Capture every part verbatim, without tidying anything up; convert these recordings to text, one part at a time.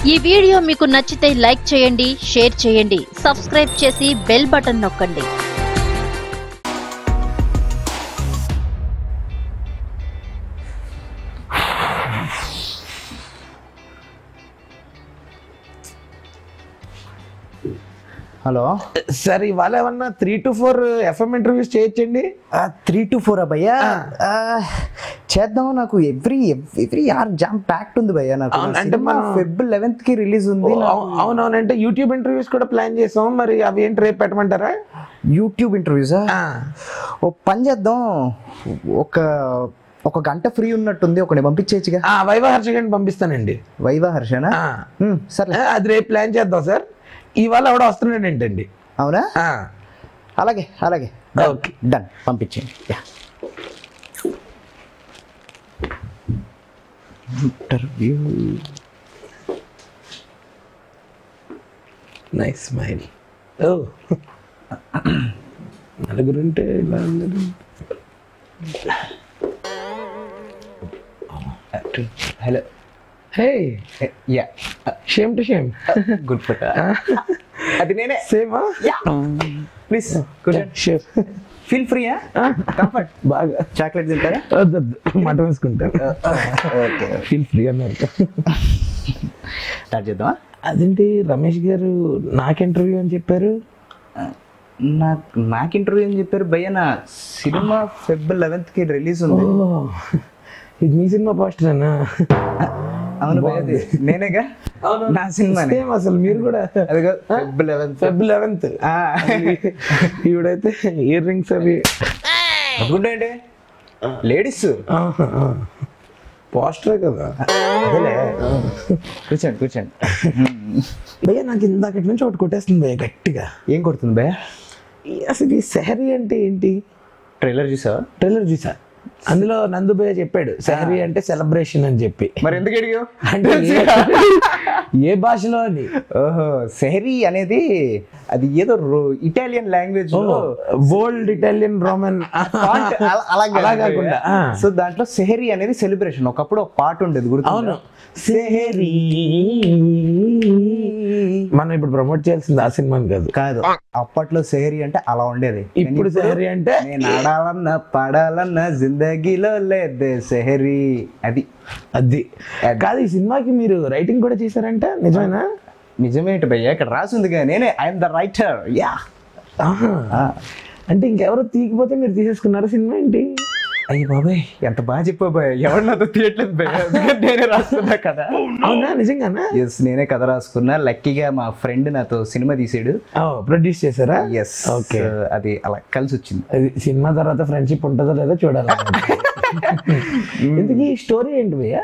ఈ వీడియో మీకు నచ్చితే లైక్ చేయండి, షేర్ చేయండి, సబ్స్క్రైబ్ చేసి బెల్ బటన్ నొక్కండి. హలో సార్, ఇవాళ ఏమన్నా three two four FM interviews చేయొచ్చండి? త్రీ టు ఫోర్ అబ్బయ్యా చేద్దాం. నాకు every every are jam packed ఉంది భయ్యా. నాకు అంటే మనం ఫిబ్రవరి లెవెన్త్ కి రిలీజ్ ఉంది. అవునవునంటే యూట్యూబ్ ఇంటర్వ్యూస్ కూడా ప్లాన్ చేసాం. మరి అవి ఏంటి, రేపు పెట్టమంటారా? యూట్యూబ్ ఇంటర్వ్యూసా? ఓ పని చేద్దాం, ఒక ఒక గంట ఫ్రీ ఉన్నట్టుంది, ఒకటి పంపించేయచ్చుగా. వైవాహర్ష గారిని పంపిస్తానండి. వైవాహర్షనా? సరే, అది రేపు ప్లాన్ చేద్దాం సార్. ఇవాళ ఆవిడ వస్తున్నాడు ఏంటండి? అవునా, అలాగే అలాగే, ఓకే డన్, పంపించండి. Interview nice smile. ఓ నలుగురుంటే ఇలా అందరూ hello. Hey, yeah. Shame to shame. Good photo. Adi nene. Same, huh? Yeah. Please, go ahead. Sure. Feel free, huh? Comfort. Baga. Chocolate tintara? Mata veskuntaru. Okay. Feel free annadu. Start cheddama? Adenti Ramesh garu naak interview ani chepparu. Naak naak interview ani chepparu bayana. Cinema February eleventh ki release undi. Oh. It means in my poster na. అవును భయ్యది నేనేగా నా cinema. అసలు మీరు కూడా అదిగో February eleventh. ఈవిడైతే earrings అవి అనుకుంటాయండి. లేడీస్ పోస్టర్ కదా. కూర్చోండి కూర్చోండి భయ్య. నాకు ఇందాకటి నుంచి ఒకటి కొట్టేస్తుంది భయ్య, గట్టిగా. ఏం కొడుతుంది భయ్య? అసలు ఈ సెహరీ అంటే ఏంటి? ట్రైలర్ చూసా? ట్రైలర్ చూసా అందులో నందుభయ్య చెప్పాడు సెహరీ అంటే సెలబ్రేషన్ అని చెప్పి. మరి ఎందుకు అడిగావు అంటే ఏ భాషలో అని? ఓహో, సెహరీ అనేది అది ఏదో Italian language, old Italian Roman అలా కాకుండా. సో దాంట్లో సెహరీ అనేది సెలబ్రేషన్. ఒకప్పుడు ఒక పాట ఉండేది గుర్తు. అవును, సెహరీ. మనం ఇప్పుడు ప్రమోట్ చేయాల్సింది ఆ సినిమాని కాదు కాదు అప్పట్లో సెహరీ అంటే అలా ఉండేది. ఇప్పుడు సెహరీ అంటే నేను ఆడాలన్నా పాడాలన్నా జిందగీలో లేదే సెహరీ. అది అది కాదు. ఈ సినిమాకి మీరు రైటింగ్ కూడా చేశారంట, నిజమేనా? నిజమేంటి భయ్య, ఇక్కడ రాసిందిగా నేనే, ఐఎమ్ ద రైటర్. యా. అంటే ఇంకెవరో తీయకపోతే మీరు తీసేసుకున్నారా సినిమా ఏంటి? అయ్యి బాబాయ్, ఎంత బాగా చెప్పావు భయ్య. ఎవరు నాతో తీయట్లేదు భయ్య, నేనే రాసుకున్నా కదా. అవునా, నిజంగానా? ఎస్, నేనే కథ రాసుకున్నా. లక్కీగా మా ఫ్రెండ్ నాతో సినిమా తీసాడు. ప్రొడ్యూస్ చేశారా? ఎస్. ఓకే, అది అలా కలిసి వచ్చింది. అది సినిమా తర్వాత ఫ్రెండ్షిప్ ఉంటుందో లేదో చూడాలి. ఇంతకీ స్టోరీ ఏంటి భయ్య?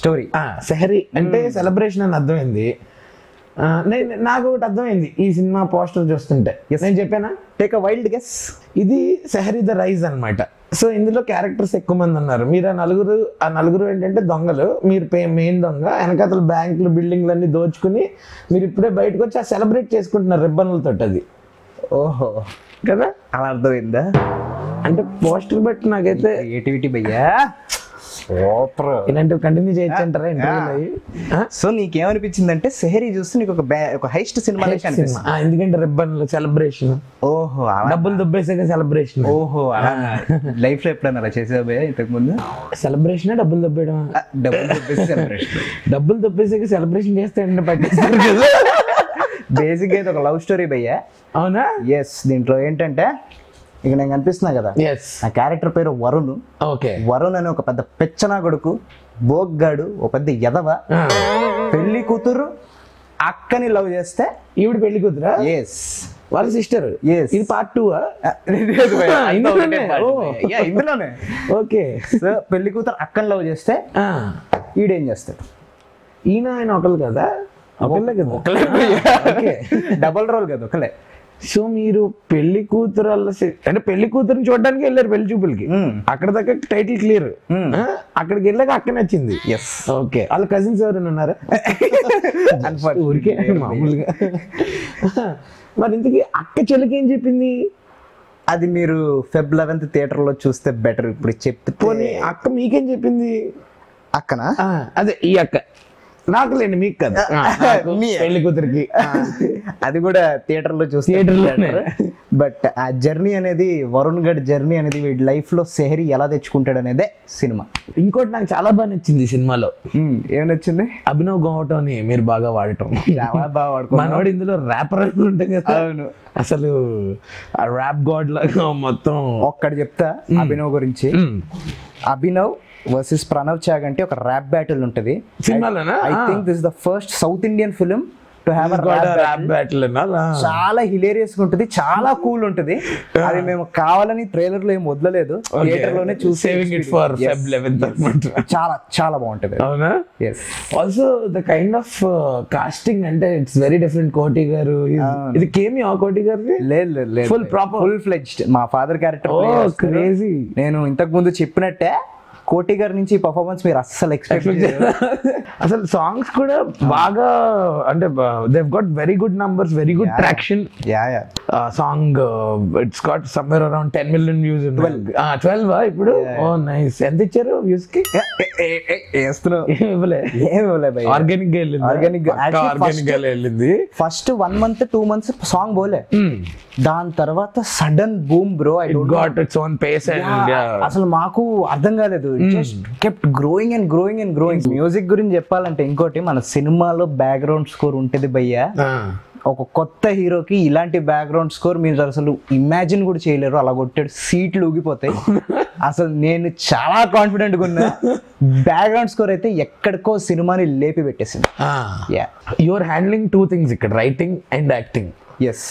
స్టోరీ సెహరీ అంటే సెలబ్రేషన్ అని అర్థమైంది. నేను నాకు ఒకటి అర్థమైంది ఈ సినిమా పోస్టర్ చూస్తుంటే. నేను చెప్పానా? Take a wild guess. ఇది సెహరీ ద రైజ్ అన్నమాట. సో ఇందులో క్యారెక్టర్స్ ఎక్కువ మంది ఉన్నారు. మీరు ఆ నలుగురు ఆ నలుగురు ఏంటంటే దొంగలు. మీరు మెయిన్ దొంగ. వెనకాతలు బ్యాంకులు బిల్డింగ్లు అన్ని దోచుకుని మీరు ఇప్పుడే బయటకు వచ్చి ఆ సెలబ్రేట్ చేసుకుంటున్నారు రిబ్బన్లతో. అది ఓహో కదా, అలా అర్థమైందా? అంటే పోస్టర్ బట్టి నాకైతే క్రియేటివిటీ భయ్యా. ఇలాంటివి కంటిన్యూ చేయొచ్చు అంటారా ఇంటర్వ్యూలు అవి? సో నీకేమనిపించింది అంటే సెహరీ చూస్తే నీకు ఒక హైస్ట్ సినిమా అనిపిస్తుంది. ఎందుకంటే రిబ్బన్లు సెలబ్రేషన్. ఓహో, డబ్బులు దొబ్బేసాక సెలబ్రేషన్. ఓహో, లైఫ్ లో ఎప్పుడైనా అలా చేసావా ఇంతకు ముందు? సెలబ్రేషన్ డబ్బులు దొబ్బేయడం. డబ్బులు దొబ్బేసి సెలబ్రేషన్. డబ్బులు దొబ్బేసాక సెలబ్రేషన్ చేస్తాయండి. పట్టిస్తారు కదా. బేసిక్ గా ఇది ఒక లవ్ స్టోరీ భయ్యా. అవునా? ఎస్. దీంట్లో ఏంటంటే ఇక నేను కనిపిస్తున్నా కదా, నా క్యారెక్టర్ పేరు వరుణ్. ఓకే. వరుణ్ అనే ఒక పెద్ద పెచ్చనా కొడుకు, బోగ్గాడు, ఒక పెద్ద ఎదవ. పెళ్లి కూతురు అక్కని లవ్ చేస్తే, ఈవిడ పెళ్లి కూతురా? ఎస్, వాళ్ళ సిస్టర్. ఎస్. ఇది పార్ట్ టూ. ఇందులోనే. ఓకే. సో పెళ్లి కూతురు అక్కని లవ్ చేస్తే ఈడేం చేస్తాడు? ఈయన ఆయన ఒకళ్ళు కదా. ఒకళ్ళే కదా? ఒకళ్ళే. ఓకే, డబల్ రోల్ కదా, ఒకళ్ళే. సో మీరు పెళ్లి కూతురు అంటే పెళ్లి కూతురుని చూడడానికి వెళ్ళారు పెళ్లి చూపులకి. అక్కడ దాకా టైటిల్ క్లియర్. అక్కడికి వెళ్ళాక అక్క నచ్చింది. ఎస్. ఓకే. వాళ్ళ కజిన్స్ ఎవరైనా ఉన్నారా? ఊరికే మామూలుగా. మరి ఇంతకీ అక్క చెల్లికి ఏం చెప్పింది? అది మీరు ఫిబ్రవరి లెవెన్త్ థియేటర్లో చూస్తే బెటర్. ఇప్పుడు చెప్తే. పోనీ అక్క మీకేం చెప్పింది? అక్కనా? అదే ఈ అక్క. నాకలు ఏంటి మీకు కదా పెళ్లి కూతురికి అది కూడా థియేటర్లో చూసి థియేటర్లో. బట్ ఆ జర్నీ అనేది వరుణ్ గడ్ జర్నీ అనేది వీడి లైఫ్లో సెహరీ ఎలా తెచ్చుకుంటాడు అనేదే సినిమా. ఇంకోటి నాకు చాలా బాగా నచ్చింది ఈ సినిమాలో ఏమి నచ్చింది, అభినవ్ గోమటం మీరు బాగా వాడటం. చాలా బాగా వాడుకో మనోడు ఇందులో ర్యాపర్ ఉంటుంది కదా. అవును, అసలు ఆ ర్యాప్ గాడ్ లాగా మొత్తం. ఒక్కటి చెప్తా అభినవ్ గురించి, అభినవ్ వర్సెస్ ప్రణవ్ చాగ్ అంటే ఒక ర్యాప్ బ్యాటిల్ ఉంటుంది సినిమాలోనా. I think this the first South Indian film to have a rap battle. చాలా హిలేరియస్ గా ఉంటుంది, చాలా కూల్ ఉంటుంది. అది మేము కావాలని ట్రైలర్ లో ఏం వదలలేదు, థియేటర్ లోనే చూసి saving it for Feb eleventh అన్నమాట. చాలా చాలా బాగుంటుంది. అవునా? yes also the kind of uh, casting అంటే it's very different. కోటి గారు ఇది కేమి ఆ కోటి గారిది లేదు లేదు ఫుల్ ప్రాపర్ ఫుల్ ఫ్లెడ్జ్డ్ మా ఫాదర్ క్యారెక్టర్ ప్లే చేస్తారు. క్రేజీ. నేను ఇంతకు ముందు చెప్పినట్టే కోటి గారి నుంచి పర్ఫార్మెన్స్ మీరు అస్సలు ఎక్స్పెక్ట్ చేయరు. అసలు సాంగ్స్ కూడా బాగా అంటే they've got very good numbers, very good yeah, traction. Yeah yeah. Uh, song uh, it's got somewhere around ten million views in twelve. Ah twelve ah ipudu. Oh nice. ఎంత ఇచ్చారు views కి? ఏస్తున్నా ఏవలే ఏవలే by organic గా వెళ్ళింది. Organic organic గా వెళ్ళింది. First one month two months song బోలే, దాని తర్వాత sudden boom bro. I don't got its own pace and yeah. అసలు మాకు అర్థం కాలేదు. It just mm. kept growing and growing and growing. Music గురించి చెప్పాలంటే ఇంకోటి మన సినిమాలో బ్యాక్గ్రౌండ్ స్కోర్ ఉంటది భయ్యా. ఒక కొత్త హీరోకి ఇలాంటి బ్యాక్గ్రౌండ్ స్కోర్ మీరు అసలు ఇమాజిన్ కూడా చేయలేరు. అలా కొట్టాడు, సీట్లు ఊగిపోతాయి. అసలు నేను చాలా కాన్ఫిడెంట్గా ఉన్నా. బ్యాక్గ్రౌండ్ స్కోర్ అయితే ఎక్కడికో సినిమాని లేపి పెట్టేసింది. You are handling two things ఇక్కడ, writing and acting. Yes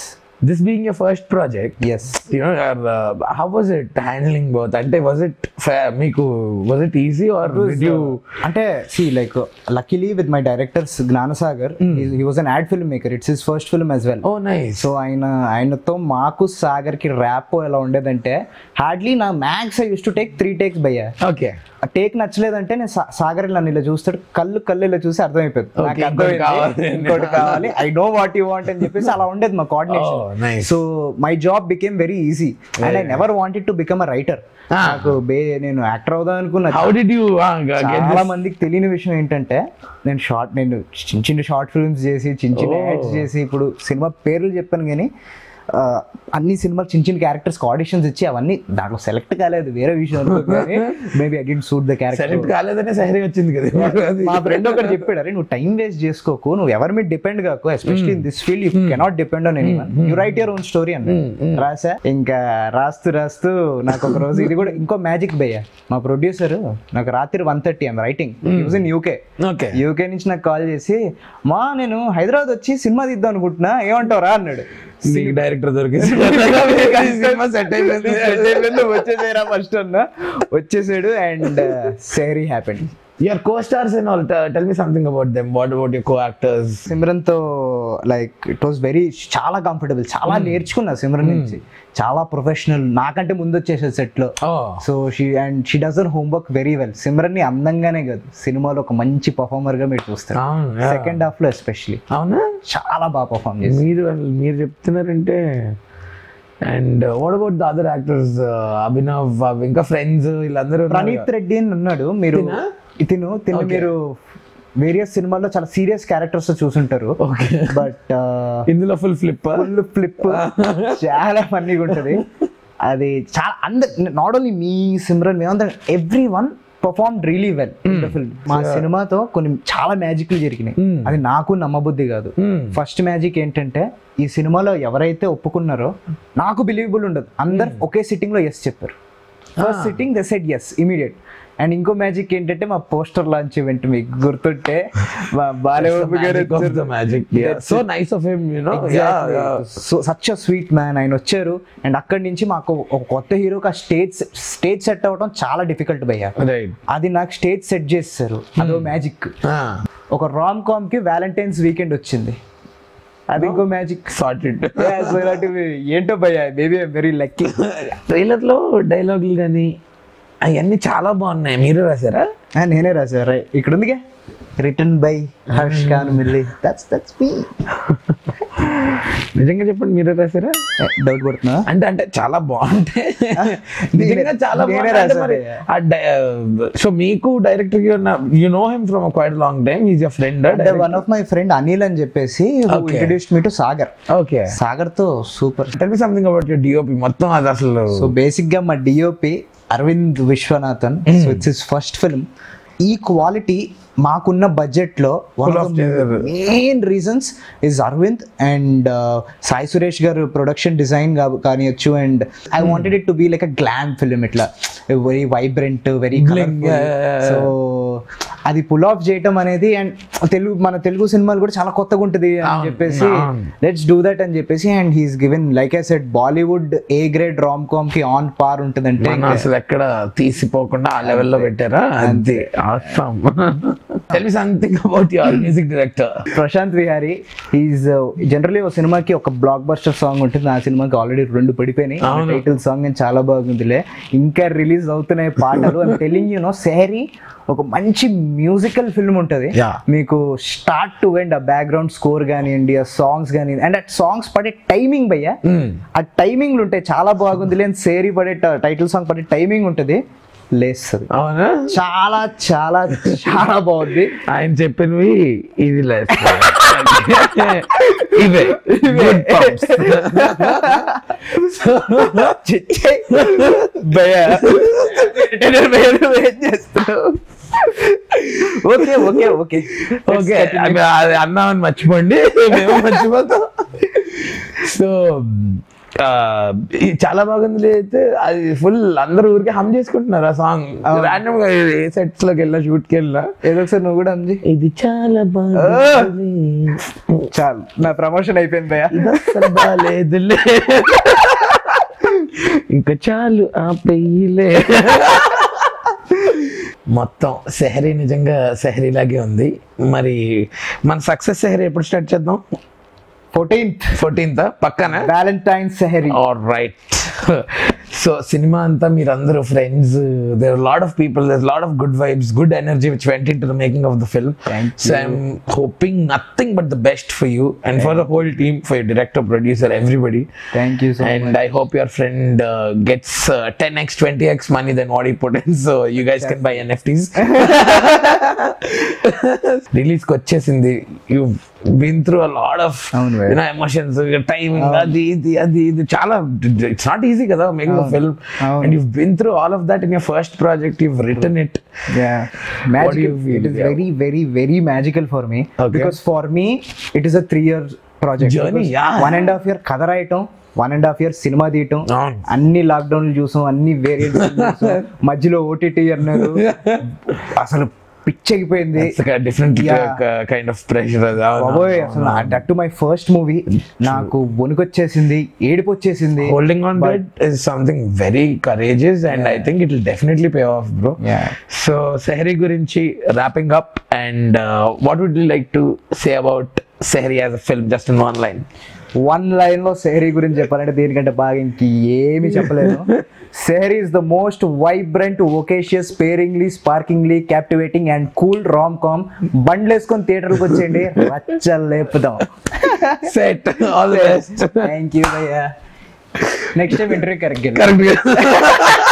this being your first project, yes, you know, uh, how was it handling both? Ante was it fair meeku, was it easy or it was, did you uh, ante see like uh, luckily with my director Gnanasagar mm. he, he was an ad filmmaker. It's his first film as well. Oh nice. So aina aina tho maaku Sagar ki rap ela undedante hardly na max I used to take three takes bhaiya. Okay. ఆ take నచ్చలేదంటే నేను సాగర్ నన్ను ఇలా చూస్తాడు, కళ్ళు కళ్ళు ఇలా చూసి అర్థమైపోయింది నాకు అర్థమైంది ఇంకోటి కావాలి, I know what you want అని చెప్పేసి అలా ఉండేది మా coordination. So my job became very easy and I never wanted to become a writer. నాకు బే నేను యాక్టర్ అవుదాం అనుకున్నా. చాలా మందికి తెలియని విషయం ఏంటంటే నేను షార్ట్ నేను చిన్న చిన్న షార్ట్ ఫిల్మ్స్ చేసి చిన్న చిన్న యాడ్స్ చేసి ఇప్పుడు సినిమా పేర్లు చెప్పాను కానీ అన్ని సినిమాలు చిన్న చిన్న క్యారెక్టర్స్ ఆడిషన్స్ ఇచ్చి అవన్నీ దాంట్లో సెలెక్ట్ కాలేదు. వేరే విషయం maybe I didn't suit the character, select కాలేదనే సహరీ వచ్చింది కదా. మా ఫ్రెండ్ ఒకటి చెప్పాడు, అరే నువ్వు టైం వేస్ట్ చేసుకోకు, నువ్వు ఎవరి మీద డిపెండ్ కాకు, especially in this field you cannot depend on anyone, you write your own story అని రాసా. ఇంకా రాస్తూ రాస్తూ నాకు ఒక రోజు ఇది కూడా ఇంకో మ్యాజిక్ భయ్యా. మా ప్రొడ్యూసర్ నాకు రాత్రి one thirty I'm writing use in UK UK నుంచి నాకు కాల్ చేసి, మా నేను హైదరాబాద్ వచ్చి సినిమా తీద్దాం అనుకుంటున్నా ఏమంటావు రా అన్నాడు. డైరెక్టర్ వచ్చేసేరా ఫస్ట్ అన్న వచ్చేసాడు. And Sehari happened. Your co-stars and all, tell me something about them. What about your co-actors? Simran tho like it was very chaala comfortable, chaala nerchukunna Simran nunchi, chaala professional, naakante mundu vachesadu set lo. So she and she does her homework very well. Simran ni andangane gadu cinema lo oka manchi performer ga meeru chustaru, second half lo especially. Avuna chaala ba perform chesi meeru meeru cheptunarante. And uh, what about the other actors? uh, Abhinav, inka friends illandaru Praneeth Reddy ni unnadu meeru ఇతను తిన్న మీరు various సినిమాల్లో చాలా serious characters చూసుంటారు. But ఇందులో full flip full flip చాలా ఫన్నీగా ఉంటుంది. అది చాలా అందరు నాట్ ఓన్లీ మీ సిమ్రన్ మేమందరం everyone perform really well in the film. మా సినిమాతో కొన్ని చాలా మ్యాజిక్లు జరిగినాయి, అది నాకు నమ్మబుద్ధి కాదు. ఫస్ట్ మ్యాజిక్ ఏంటంటే ఈ సినిమాలో ఎవరైతే ఒప్పుకున్నారో నాకు బిలీవబుల్ ఉండదు, అందరు ఒకే సిట్టింగ్లో ఎస్ చెప్పారు. First sitting they said yes immediate. And ఇంకో మ్యాజిక్ ఏంటంటే మా పోస్టర్ లాంచ్ ఈవెంట్ మీకు గుర్తుంటే మా Balababu garu so nice of him you know, so such a sweet man. ఆయన వచ్చారు అండ్ అక్కడి నుంచి మాకు ఒక కొత్త హీరోకి ఆ స్టేజ్ స్టేజ్ సెట్ అవ్వడం చాలా డిఫికల్ట్ భయ్యా. అది నాకు స్టేజ్ సెట్ చేస్తారు, అదో మ్యాజిక్. ఒక రామ్ కామ్ కి వ్యాలంటైన్స్ వీకెండ్ వచ్చింది, అది ఇంకో మ్యాజిక్ సార్టెడ్. సో ఇలాంటివి ఏంటో భయ్యా, maybe I very lucky. Trailer లో డైలాగులు కానీ అవన్నీ చాలా బాగున్నాయి. మీరే రాశారా? నేనే రాశారా? ఇక్కడ ఉందిగా written by Harsh Kanumilli. That's that's me నిజంగా చెప్పండి మీరే రాసారా? డౌట్ కొడుతున్నా అంటే అంటే చాలా బాగుంటాయి నిజంగా చాలా బాగుంటాయి. సో మీకు director you know him from quite long time, is your friend. One of my friend Anil అని చెప్పేసి introduced me to Sagar. Okay, Sagar తో super. Tell me something about your DOP మొత్తం అది అసలు. సో బేసిక్ గా మా DOP Aravind Viswanathan. So it's his first film. ఈ quality మాకున్న బడ్జెట్లో main reasons is Aravind and Sai Suresh garu production design కానివచ్చు. And I wanted it to be like a glam film, ఇట్లా very vibrant, very colourful. So అది పుల్ ఆఫ్ చేయటం అనేది, అండ్ తెలుగు మన తెలుగు సినిమాలు కూడా చాలా కొత్తగా ఉంటుంది అని చెప్పేసి లెట్స్ డూ దట్ అని చెప్పేసి, and he's given like I said Bollywood A grade rom com కి ఆన్ పార్ ఉంటుందంటే అసలు ఎక్కడ తీసిపోకుండా ఆ లెవెల్లో పెట్టారా అంతే. Tell me something about your music director. Prashanth Vihari. He's uh, generally ఒక సినిమాకి ఒక బ్లాక్ బస్టర్ సాంగ్ ఉంటుంది. ఆ సినిమాకి ఆల్రెడీ రెండు పడిపోయినాయి. టైటిల్ సాంగ్ అని చాలా బాగుందిలే, ఇంకా రిలీజ్ అవుతున్నాయి పాటలు. I'm telling you know, Sehari ఒక మంచి మ్యూజికల్ ఫిల్మ్ ఉంటుంది. మీకు స్టార్ట్ టు ఎండ్ ఆ బ్యాక్గ్రౌండ్ స్కోర్ కానివ్వండి, ఆ సాంగ్స్ కానివ్వండి, అండ్ ఆ సాంగ్స్ పడే టైమింగ్ భయ్యా, ఆ టైమింగ్లు ఉంటాయి చాలా బాగుందిలే. అండ్ సెహరీ పడే టైటిల్ సాంగ్ పడే టైమింగ్ ఉంటుంది లేస్తుంది. అవునా, చాలా చాలా చాలా బాగుంది. ఆయన చెప్పినవి ఇది లేస్తుంది. ఓకే ఓకే ఓకే ఓకే అన్నామని మర్చిపోండి, మేము మర్చిపోతాం. సో చాలా బాగుంది అయితే, అది ఫుల్ అందరు ఊరికే హమ్ చేసుకుంటున్నారు ఆ సాంగ్. రాండమ్ గా ఏ సెట్స్ లోకి వెళ్ళా, షూట్ కి వెళ్ళా, ఏదో ఒకసారి నువ్వు కూడా హమ్ చేయి. ఇది చాలా బాగుంది, చాలు నా ప్రమోషన్ అయిపోయింది. లేదులే ఇంకా చాలు ఆ పెయ్యిలే. మొత్తం సెహరీ నిజంగా సెహరీ లాగే ఉంది. మరి మన సక్సెస్ సెహరీ ఎప్పుడు స్టార్ట్ చేద్దాం? ఫోర్టీన్త్ ఫోర్టీన్త్ పక్కన Valentine Sehari. All right. So సినిమా అంతా మీరందరూ friends, there lot of people, there lot of good vibes, good energy which went into the making of the film. So I'm hoping nothing but the best for you and for the whole team, for you director, producer, everybody. Thank you. And I hope your friend gets ten X twenty X money then what he put in. So you guys can buy NFTs. రిలీజ్కి వచ్చేసింది. You been through a lot of you know emotions, timing, adi adi adi chala, it's not easy kada making a film, and you've been through all of that in your first project. You've written it. Yeah, magical. What do you feel? It is very very very magical for me. Okay. Because for me it is a three year project journey. Yeah, one and a half year kada rayatam, one and half year సినిమా తీయటం, అన్ని లాక్డౌన్లు చూసాం, అన్ని variants చూసాం, మధ్యలో OTT అన్నారు, అసలు పిచ్చెక్కిపోయింది. Different kind of pressure. అసలు that to my first movie నాకు వణుకొచ్చేసింది, ఏడుపు వచ్చేసింది. Holding on but is something very courageous and I think it will definitely pay off bro. So Sehari గురించి wrapping up, and what would you like to say about Sehari as a film, just in one line? One line లో సెహరీ గురించి చెప్పాలంటే దీనికంటే బాగా ఇంకేమీ చెప్పలేదు. Sehari is the most vibrant, vivacious, pairingly, స్పార్కింగ్లీ, captivating and cool rom com. బండ్లేసుకొని థియేటర్కి వచ్చేయండి, రచ్చలు లేపుదాం. Set all the best. Thank you భయ్యా. Next time interview correct correct